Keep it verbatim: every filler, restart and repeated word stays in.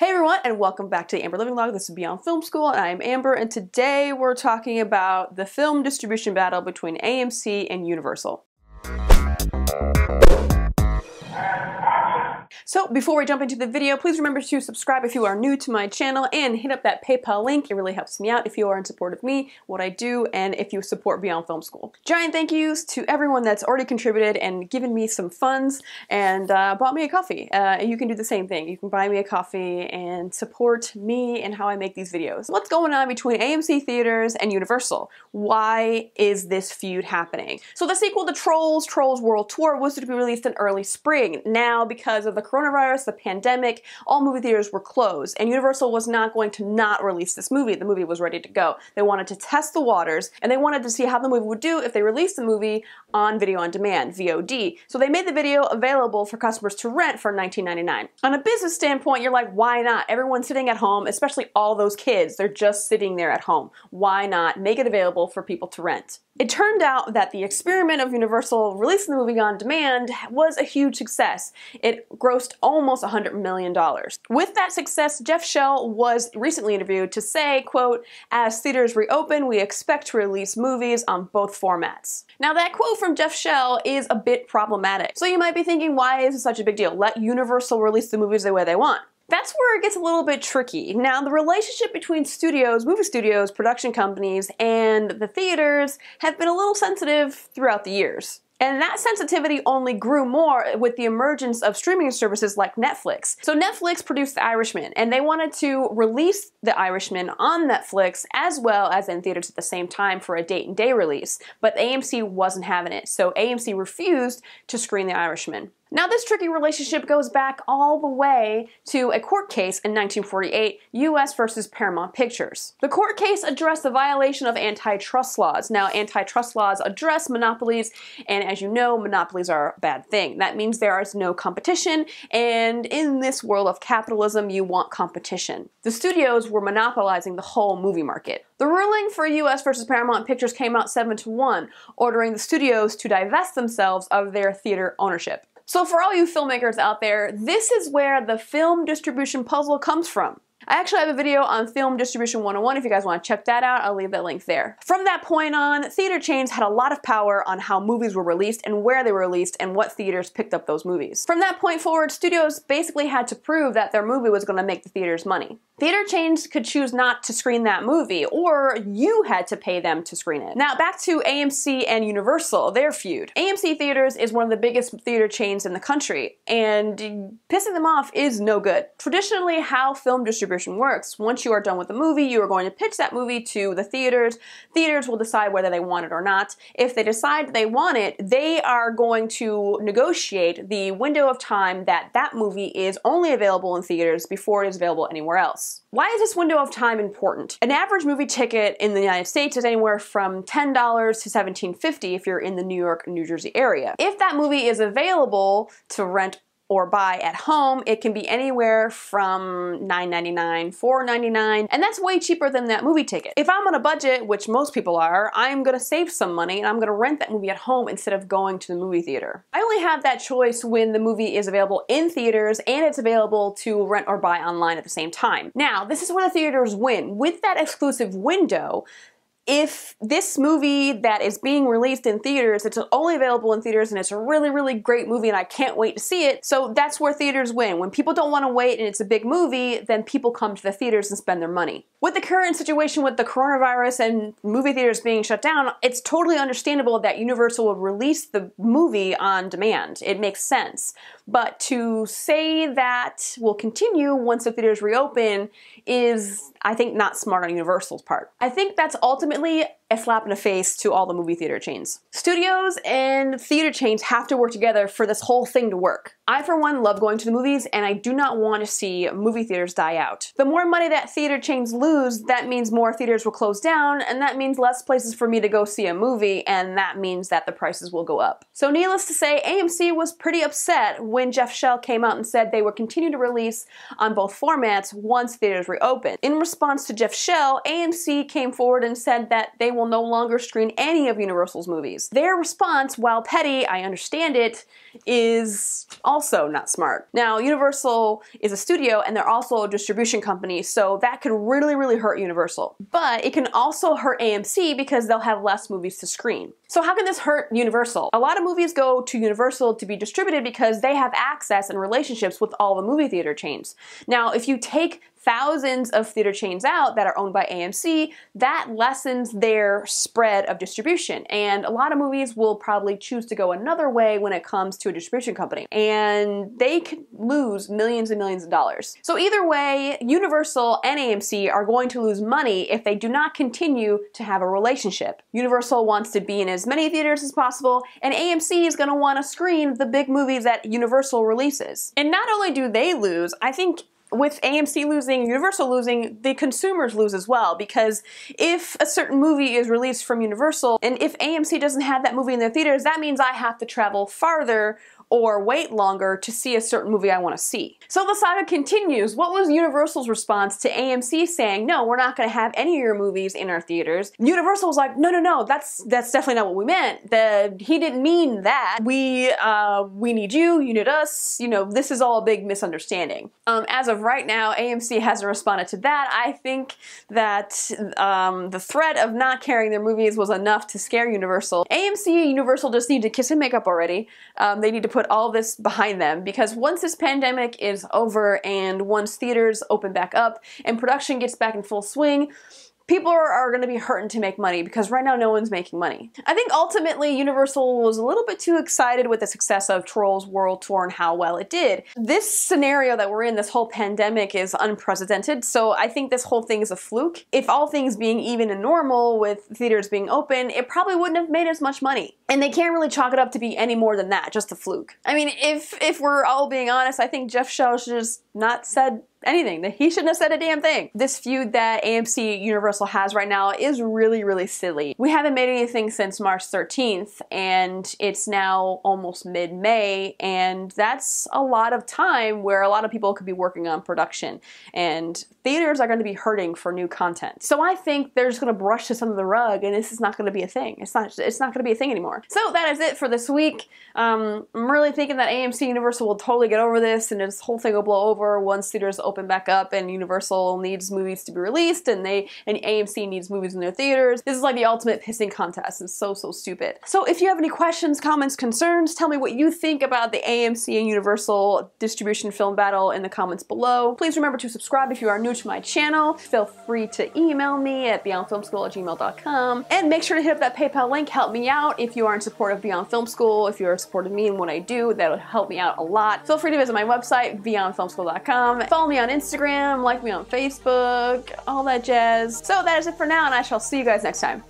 Hey everyone, and welcome back to the Amber Living Log. This is Beyond Film School, and I'm Amber, and today we're talking about the film distribution battle between A M C and Universal. So before we jump into the video, please remember to subscribe if you are new to my channel and hit up that PayPal link. It really helps me out if you are in support of me, what I do, and if you support Beyond Film School. Giant thank yous to everyone that's already contributed and given me some funds and uh, bought me a coffee. Uh, you can do the same thing. You can buy me a coffee and support me and how I make these videos. What's going on between A M C Theaters and Universal? Why is this feud happening? So the sequel to Trolls, Trolls World Tour, was to be released in early spring. Now, because of the Coronavirus, the pandemic, all movie theaters were closed, and Universal was not going to not release this movie. The movie was ready to go. They wanted to test the waters, and they wanted to see how the movie would do if they released the movie on video on demand, V O D. So they made the video available for customers to rent for nineteen ninety-nine. On a business standpoint, you're like, why not? Everyone's sitting at home, especially all those kids. They're just sitting there at home. Why not make it available for people to rent? It turned out that the experiment of Universal releasing the movie on demand was a huge success. It grossed almost one hundred million dollars. With that success, Jeff Shell was recently interviewed to say, quote, "As theaters reopen, we expect to release movies on both formats." Now that quote from Jeff Shell is a bit problematic. So you might be thinking, why is it such a big deal? Let Universal release the movies the way they want. That's where it gets a little bit tricky. Now, the relationship between studios, movie studios, production companies, and the theaters have been a little sensitive throughout the years. And that sensitivity only grew more with the emergence of streaming services like Netflix. So Netflix produced The Irishman, and they wanted to release The Irishman on Netflix as well as in theaters at the same time for a date and day release. But A M C wasn't having it, so A M C refused to screen The Irishman. Now, this tricky relationship goes back all the way to a court case in nineteen forty-eight, U S versus Paramount Pictures. The court case addressed the violation of antitrust laws. Now, antitrust laws address monopolies, and as you know, monopolies are a bad thing. That means there is no competition, and in this world of capitalism, you want competition. The studios were monopolizing the whole movie market. The ruling for U S versus Paramount Pictures came out seven to one, ordering the studios to divest themselves of their theater ownership. So for all you filmmakers out there, this is where the film distribution puzzle comes from. I actually have a video on Film Distribution one oh one if you guys want to check that out. I'll leave that link there. From that point on, theater chains had a lot of power on how movies were released and where they were released and what theaters picked up those movies. From that point forward, studios basically had to prove that their movie was going to make the theaters money. Theater chains could choose not to screen that movie, or you had to pay them to screen it. Now back to A M C and Universal, their feud. A M C Theaters is one of the biggest theater chains in the country, and pissing them off is no good. Traditionally, how film distribution works, once you are done with the movie, you are going to pitch that movie to the theaters. Theaters will decide whether they want it or not. If they decide they want it, they are going to negotiate the window of time that that movie is only available in theaters before it is available anywhere else. Why is this window of time important? An average movie ticket in the United States is anywhere from ten dollars to seventeen fifty if you're in the New York, New Jersey area. If that movie is available to rent or buy at home, it can be anywhere from nine ninety-nine, four ninety-nine, and that's way cheaper than that movie ticket. If I'm on a budget, which most people are, I'm gonna save some money and I'm gonna rent that movie at home instead of going to the movie theater. I only have that choice when the movie is available in theaters and it's available to rent or buy online at the same time. Now, this is where the theaters win. With that exclusive window, if this movie that is being released in theaters, it's only available in theaters and it's a really, really great movie and I can't wait to see it, so that's where theaters win. When people don't want to wait and it's a big movie, then people come to the theaters and spend their money. With the current situation with the coronavirus and movie theaters being shut down, it's totally understandable that Universal would release the movie on demand. It makes sense. But to say that will continue once the theaters reopen is, I think, not smart on Universal's part. I think that's ultimately a slap in the face to all the movie theater chains. Studios and theater chains have to work together for this whole thing to work. I, for one, love going to the movies, and I do not want to see movie theaters die out. The more money that theater chains lose, that means more theaters will close down, and that means less places for me to go see a movie, and that means that the prices will go up. So needless to say, A M C was pretty upset when Jeff Shell came out and said they would continue to release on both formats once theaters reopen. In response to Jeff Shell, A M C came forward and said that they will no longer screen any of Universal's movies. Their response, while petty, I understand it, is also not smart. Now, Universal is a studio and they're also a distribution company, so that could really, really hurt Universal. But it can also hurt A M C because they'll have less movies to screen. So how can this hurt Universal? A lot of movies go to Universal to be distributed because they have access and relationships with all the movie theater chains. Now, if you take thousands of theater chains out that are owned by A M C, that lessens their spread of distribution. And a lot of movies will probably choose to go another way when it comes to a distribution company. And they could lose millions and millions of dollars. So either way, Universal and A M C are going to lose money if they do not continue to have a relationship. Universal wants to be in as many theaters as possible, and A M C is gonna wanna screen the big movies that Universal releases. And not only do they lose, I think with A M C losing, Universal losing, the consumers lose as well, because if a certain movie is released from Universal, and if A M C doesn't have that movie in their theaters, that means I have to travel farther or wait longer to see a certain movie I want to see. So the saga continues. What was Universal's response to A M C saying, no, we're not going to have any of your movies in our theaters? Universal was like, no, no, no, that's that's definitely not what we meant. The, he didn't mean that. We, uh, we need you, you need us, you know, this is all a big misunderstanding. Um, as of right now, A M C hasn't responded to that. I think that um, the threat of not carrying their movies was enough to scare Universal. A M C and Universal just need to kiss and make up already. Um, they need to put all this behind them, because once this pandemic is over and once theaters open back up and production gets back in full swing, people are, are going to be hurting to make money, because right now no one's making money. I think ultimately Universal was a little bit too excited with the success of Trolls World Tour and how well it did. This scenario that we're in, this whole pandemic, is unprecedented, so I think this whole thing is a fluke. If all things being even and normal with theaters being open, it probably wouldn't have made as much money. And they can't really chalk it up to be any more than that, just a fluke. I mean, if, if we're all being honest, I think Jeff Shell should just not said anything. That he shouldn't have said a damn thing. This feud that A M C Universal has right now is really, really silly. We haven't made anything since March thirteenth, and it's now almost mid-May, and that's a lot of time where a lot of people could be working on production, and theaters are going to be hurting for new content. So I think they're just going to brush this under the rug, and this is not going to be a thing. It's not, it's not going to be a thing anymore. So that is it for this week. Um, I'm really thinking that A M C Universal will totally get over this, and this whole thing will blow over once theaters open back up and Universal needs movies to be released and they and A M C needs movies in their theaters. This is like the ultimate pissing contest. It's so, so stupid. So if you have any questions, comments, concerns, tell me what you think about the A M C and Universal distribution film battle in the comments below. Please remember to subscribe if you are new to my channel. Feel free to email me at beyond film school at gmail dot com, and make sure to hit up that PayPal link. Help me out if you are in support of Beyond Film School. If you are in support of me and what I do, that would help me out a lot. Feel free to visit my website, beyond film school dot com. Follow me on Instagram, like me on Facebook, all that jazz. So that is it for now, and I shall see you guys next time.